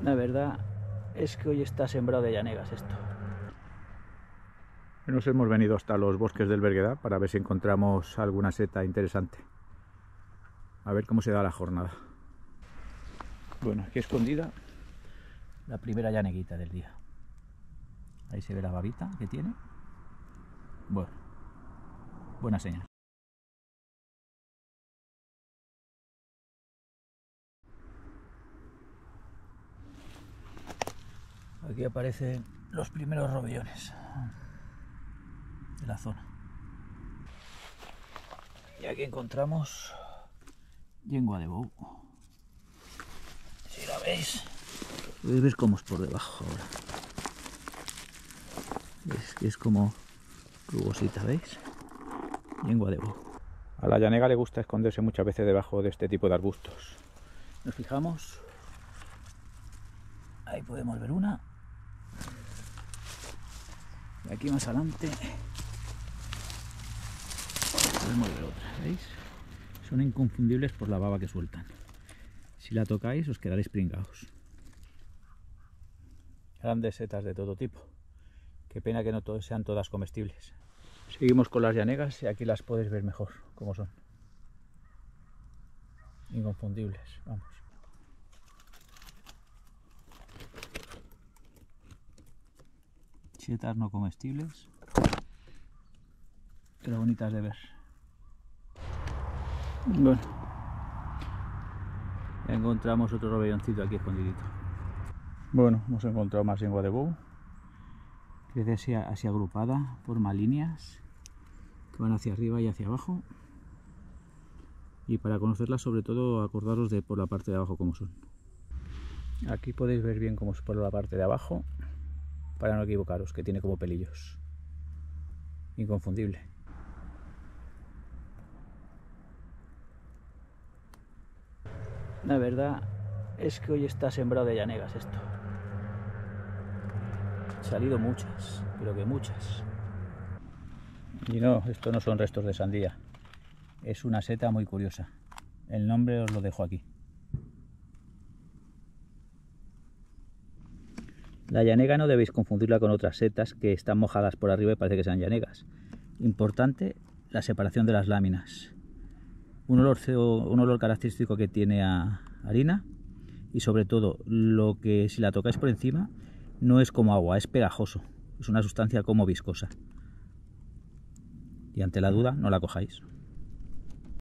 La verdad es que hoy está sembrado de llanegas esto. Nos hemos venido hasta los bosques del Bergueda para ver si encontramos alguna seta interesante. A ver cómo se da la jornada. Bueno, aquí escondida la primera llaneguita del día. Ahí se ve la babita que tiene. Bueno, buena señal. Aquí aparecen los primeros robellones de la zona. Y aquí encontramos lengua de bú. Si la veis, podéis ver cómo es por debajo ahora. Es que es como rugosita, ¿veis? Lengua de bú. A la llanega le gusta esconderse muchas veces debajo de este tipo de arbustos. Nos fijamos. Ahí podemos ver una. Y aquí más adelante podemos ver otra, ¿veis? Son inconfundibles por la baba que sueltan. Si la tocáis os quedaréis pringados. Grandes setas de todo tipo. Qué pena que no sean todas comestibles. Seguimos con las llanegas y aquí las podéis ver mejor como son. Inconfundibles, vamos. Setas no comestibles, pero bonitas de ver. Bueno, encontramos otro robelloncito aquí escondidito. Bueno, hemos encontrado más lengua de bú. Crece así agrupada, forma líneas que van hacia arriba y hacia abajo. Y para conocerlas, sobre todo, acordaros de por la parte de abajo cómo son. Aquí podéis ver bien cómo es por la parte de abajo, para no equivocaros, que tiene como pelillos. Inconfundible. La verdad es que hoy está sembrado de llanegas esto. Han salido muchas, pero que muchas. Y no, esto no son restos de sandía. Es una seta muy curiosa. El nombre os lo dejo aquí. La llanega no debéis confundirla con otras setas que están mojadas por arriba y parece que sean llanegas. Importante la separación de las láminas. Un olor característico que tiene a harina y sobre todo lo que si la tocáis por encima no es como agua, es pegajoso. Es una sustancia como viscosa. Y ante la duda no la cojáis.